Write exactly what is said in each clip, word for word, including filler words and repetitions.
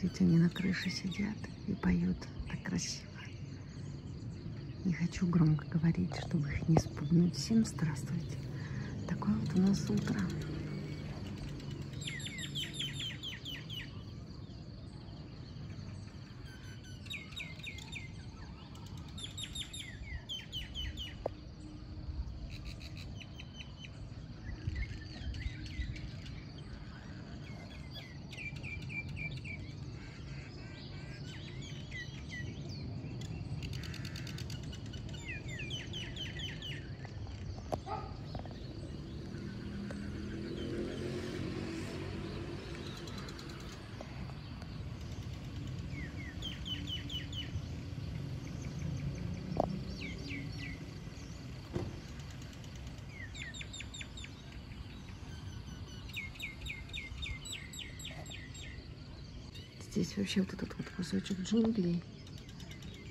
Смотрите, они на крыше сидят и поют так красиво. Не хочу громко говорить, чтобы их не спугнуть. Всем здравствуйте. Такое вот у нас утро. Здесь вообще вот этот вот кусочек джунглей.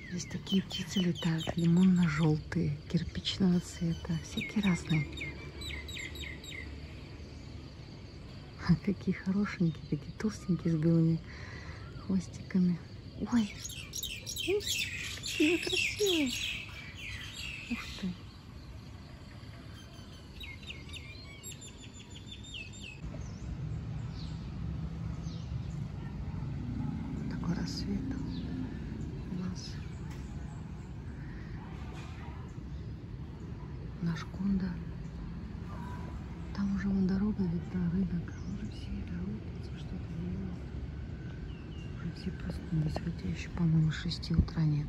Здесь такие птицы летают. Лимонно-желтые, кирпичного цвета. Всякие разные. А какие хорошенькие, такие толстенькие, с белыми хвостиками. Ой, какие красивые. Ух ты. Ашконда. Там уже вон дорога видна, рынок. Уже все торопятся, что-то делают. Уже все проснулись. Хотя еще, по-моему, шести утра нет.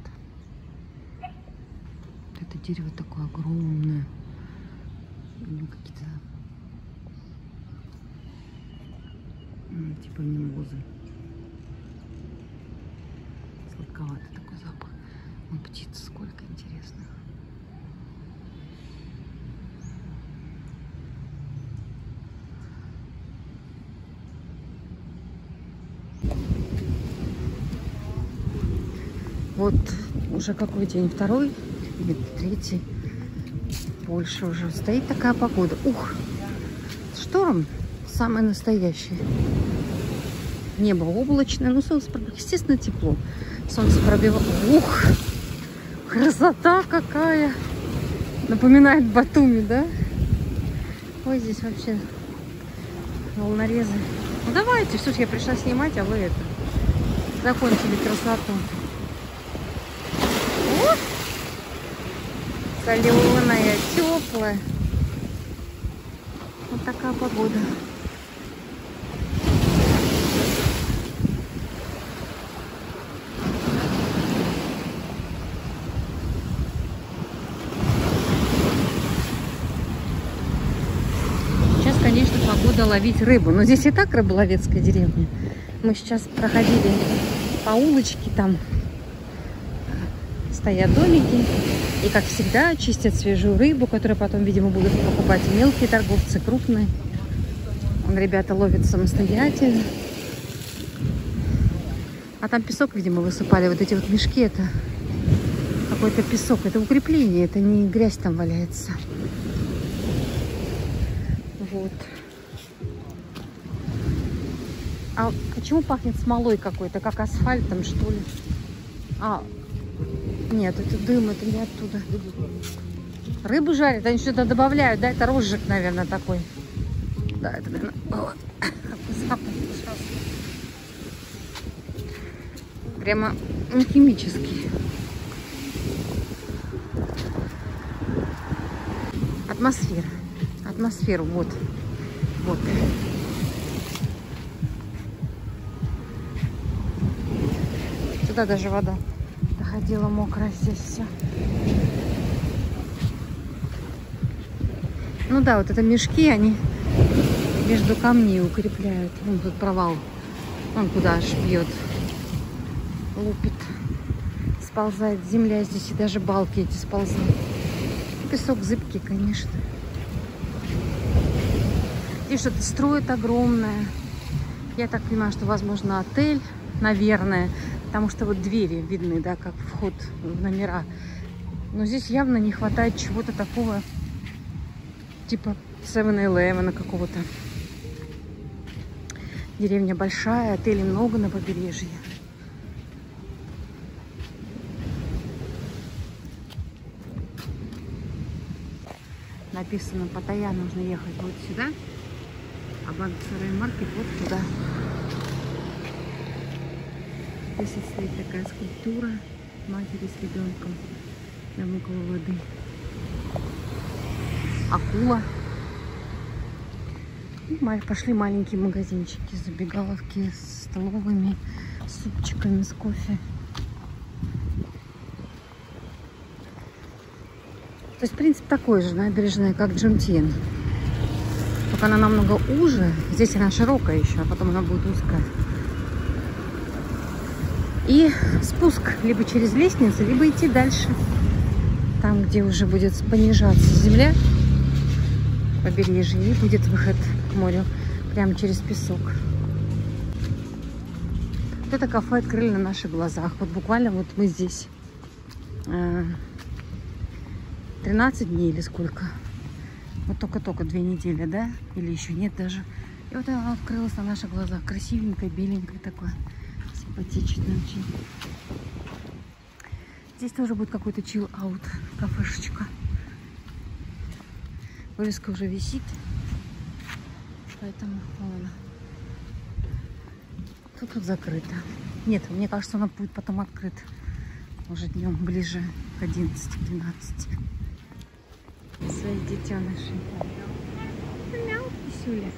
Это дерево такое огромное. Ну, какие-то типа мимозы. Сладковатый такой запах. Вон птиц сколько интересных. Вот уже какой день, второй или третий, больше уже стоит такая погода. Ух, шторм самый настоящий. Небо облачное, ну солнце, естественно, тепло. Солнце пробивало. Ух, красота какая! Напоминает Батуми, да? Ой, здесь вообще волнорезы. Ну давайте, все ж я пришла снимать, а вы это закончили красоту. Соленая, теплая. Вот такая погода. Сейчас, конечно, погода ловить рыбу. Но здесь и так рыболовецкая деревня. Мы сейчас проходили по улочке, там стоят домики. И, как всегда, чистят свежую рыбу, которую потом, видимо, будут покупать мелкие торговцы, крупные. Вон ребята ловят самостоятельно. А там песок, видимо, высыпали. Вот эти вот мешки, это какой-то песок. Это укрепление, это не грязь там валяется. Вот. А почему пахнет смолой какой-то, как асфальтом, что ли? А... Нет, это дым, это не оттуда. Рыбу жарят, они что-то добавляют, да? Это розжиг, наверное, такой. Да, это, наверное, было. Запах ужасный. Прямо не химический. Атмосфера. Атмосферу, вот. Вот. Сюда даже вода. Ходила мокрая здесь все. Ну да, вот это мешки, они между камней укрепляют. Вон тут провал. Вон куда аж бьет. Лупит. Сползает земля здесь, и даже балки эти сползают. Песок зыбкий, конечно. Здесь что-то строят огромное. Я так понимаю, что, возможно, отель, наверное. Потому что вот двери видны, да, как вход в номера. Но здесь явно не хватает чего-то такого, типа севен элевен какого-то. Деревня большая, отелей много на побережье. Написано Паттайя, нужно ехать вот сюда, а Бангсарай маркет вот туда. Здесь стоит такая скульптура матери с ребенком, там около воды. Акула. И пошли маленькие магазинчики, забегаловки с столовыми, с супчиками, с кофе. То есть принцип такой же, набережная, как Джомтьен. Только она намного уже. Здесь она широкая еще, а потом она будет узкая. И спуск либо через лестницу, либо идти дальше. Там, где уже будет понижаться земля, побережье, и будет выход к морю прямо через песок. Вот это кафе открыли на наших глазах. Вот буквально вот мы здесь. тринадцать дней или сколько? Вот только-только две недели, да? Или еще нет даже. И вот она открылась на наших глазах. Красивенькая, беленькая такая. Симпатичная очень. Здесь тоже будет какой-то чил-аут кафешечка. Вывеска уже висит. Поэтому ладно. Тут вот закрыто. Нет, мне кажется, она будет потом открыта. Уже днем ближе к одиннадцати-двенадцати. Своих детенышей. Мяу, Исюля.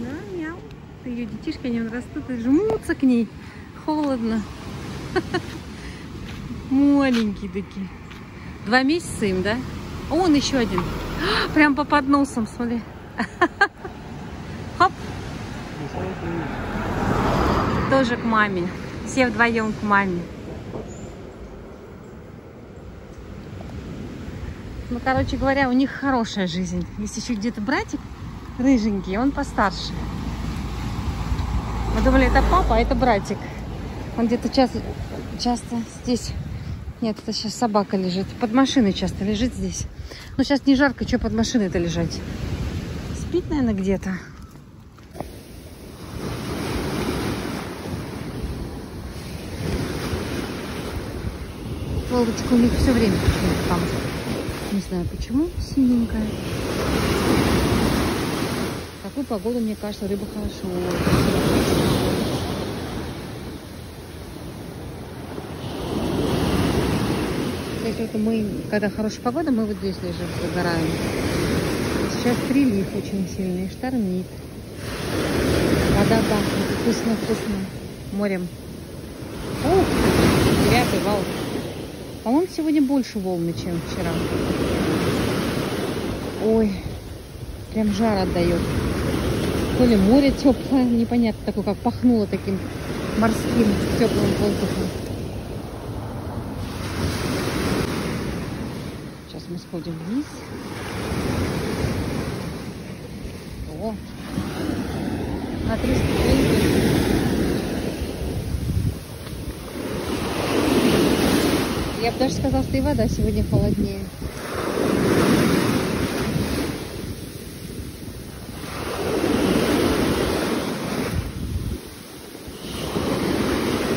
Да, мяу. Ее детишки, они растут и жмутся к ней. Холодно. Маленькие такие. Два месяца им, да? А он еще один. Прям под носом, смотри. Хоп. Тоже к маме. Все вдвоем к маме. Ну, короче говоря, у них хорошая жизнь. Есть еще где-то братик рыженький, он постарше. Мы думали, это папа, а это братик. Он где-то часто, часто здесь... Нет, это сейчас собака лежит. Под машиной часто лежит здесь. Ну, сейчас не жарко, что под машиной-то лежать? Спит, наверное, где-то. Волочка у них все время почему-то там. Не знаю почему, синенькая. В такую погоду, мне кажется, рыба хорошо. Кстати, вот мы, когда хорошая погода, мы вот здесь лежим, загораем. Сейчас прилив очень сильный, штормит. Вода пахнет вкусно-вкусно морем. Ух, грязный вал. По-моему, сегодня больше волны, чем вчера. Ой, прям жар отдает. То ли море теплое, непонятно, такое как пахнуло таким морским теплым воздухом. Сейчас мы сходим вниз. О, на триста тридцать. Я бы даже сказала, что и вода сегодня холоднее.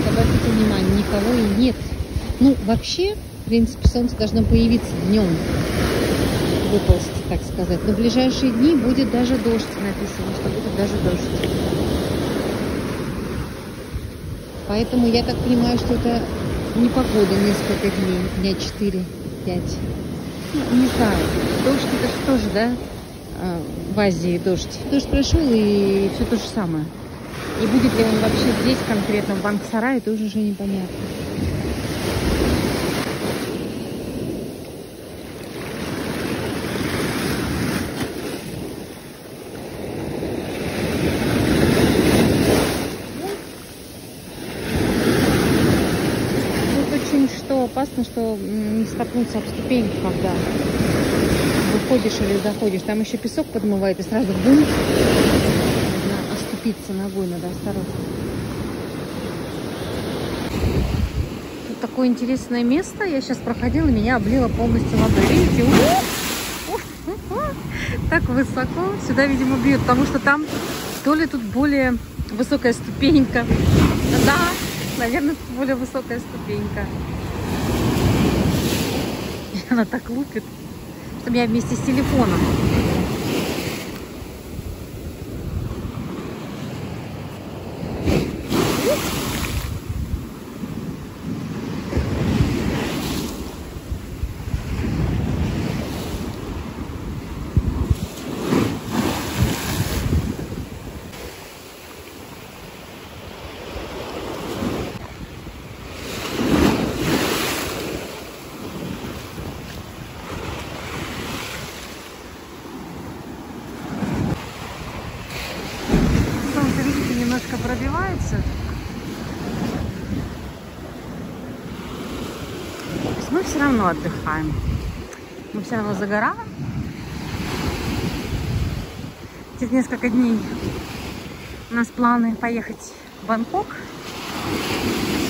Обратите внимание, никого и нет. Ну, вообще, в принципе, солнце должно появиться днем. Выползти, так сказать. Но в ближайшие дни будет даже дождь. Написано, что будет даже дождь. Поэтому я так понимаю, что это... непогода несколько дней, дня четыре-пять. Не знаю, дождь это же тоже, да, в Азии дождь. Дождь прошел и все то же самое. И будет ли он вообще здесь конкретно, в Бангсарае, тоже уже непонятно. Опасно, что не столкнуться об ступеньки, когда выходишь или заходишь. Там еще песок подмывает, и сразу бум. Надо оступиться ногой, надо осторожно. Тут такое интересное место. Я сейчас проходила, меня облило полностью водой. Видите? Так высоко. Сюда, видимо, бьют, потому что там То ли тут более высокая ступенька. Да, наверное, тут более высокая ступенька. И она так лупит, что меня вместе с телефоном. Пробивается. То есть мы все равно отдыхаем. Мы все равно загораем. Через несколько дней у нас планы поехать в Бангкок.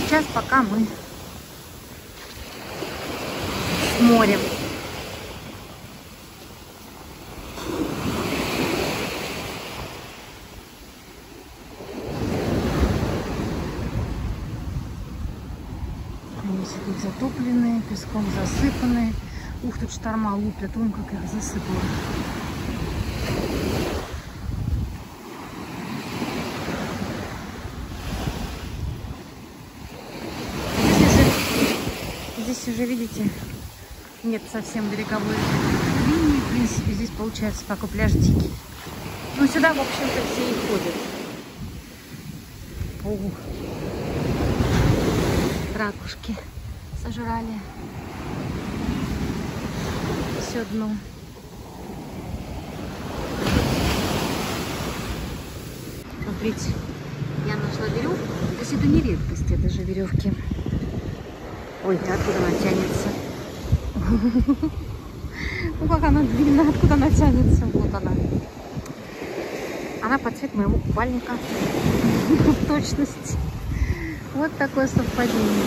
Сейчас пока мы с морем. Затопленные, песком засыпанные. Ух, тут шторма лупят, вон как их засыпало. Здесь, здесь уже, видите, нет совсем береговой линии. В принципе, здесь получается такой пляж дикий. Ну, сюда, в общем-то, все и ходят. Ого. Ракушки сожрали все дно. Смотрите, я нашла веревку. То есть это не редкость, это же веревки. Ой, да откуда она тянется? Ну как она длинная, откуда она тянется? Вот она. Она под цвет моего купальника. В точности. Вот такое совпадение.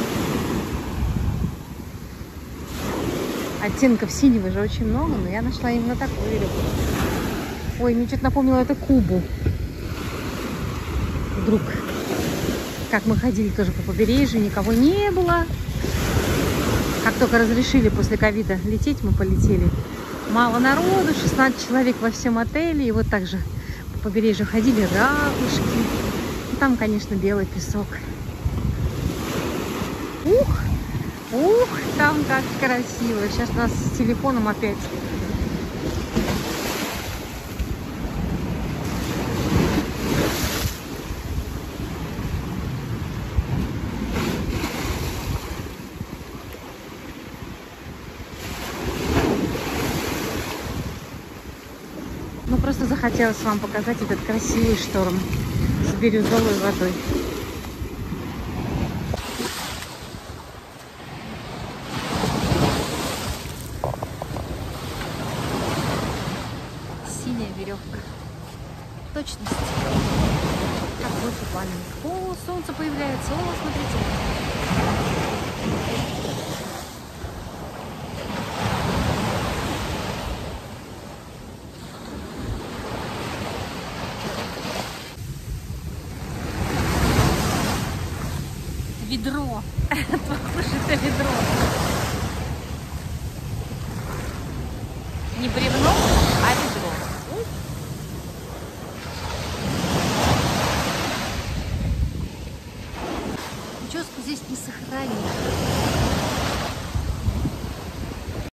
Оттенков синего же очень много, но я нашла именно такую веревку. Ой, мне что-то напомнило это Кубу. Вдруг. Как мы ходили тоже по побережью, никого не было. Как только разрешили после ковида лететь, мы полетели. Мало народу, шестнадцать человек во всем отеле. И вот так же по побережью ходили ракушки. И там, конечно, белый песок. Ух, ух, там как красиво. Сейчас нас с телефоном опять. Ну, просто захотелось вам показать этот красивый шторм с бирюзовой водой. Веревка. Точность. Так, вот буквально. О, солнце появляется. О, смотрите. Ведро. Похоже, это ведро. Не бревно, а ведро. Здесь не сохранили.